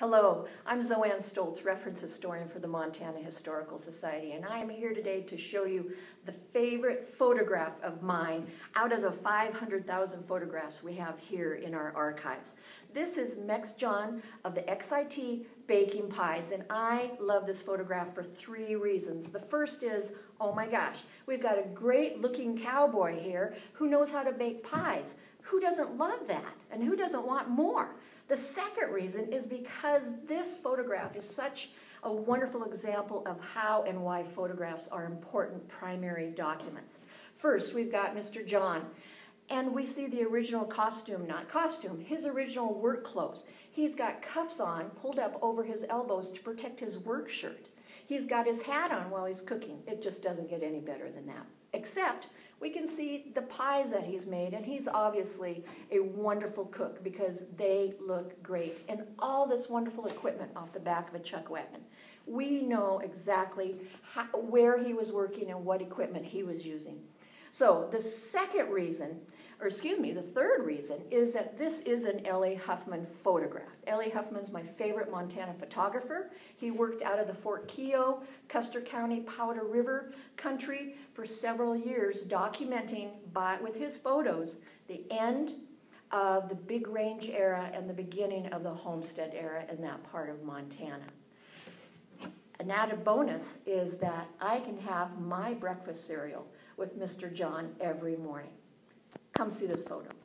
Hello, I'm Zoe Ann Stoltz, reference historian for the Montana Historical Society, and I am here today to show you the favorite photograph of mine out of the 500,000 photographs we have here in our archives. This is Mex John of the XIT baking pies, and I love this photograph for three reasons. The first is, oh my gosh, we've got a great looking cowboy here who knows how to bake pies. Who doesn't love that? And who doesn't want more? The second reason is because this photograph is such a wonderful example of how and why photographs are important primary documents. First, we've got Mr. John, and we see the original costume, not costume, his original work clothes. He's got cuffs on, pulled up over his elbows to protect his work shirt. He's got his hat on while he's cooking. It just doesn't get any better than that. Except we can see the pies that he's made, and he's obviously a wonderful cook because they look great. And all this wonderful equipment off the back of a chuck wagon. We know exactly where he was working and what equipment he was using. So the second reason, or excuse me, the third reason is that this is an L.A. Huffman photograph. L.A. Huffman's my favorite Montana photographer. He worked out of the Fort Keogh, Custer County, Powder River country for several years, documenting with his photos the end of the Big Range era and the beginning of the Homestead era in that part of Montana. An added bonus is that I can have my breakfast cereal with Mr. John every morning. Come see this photo.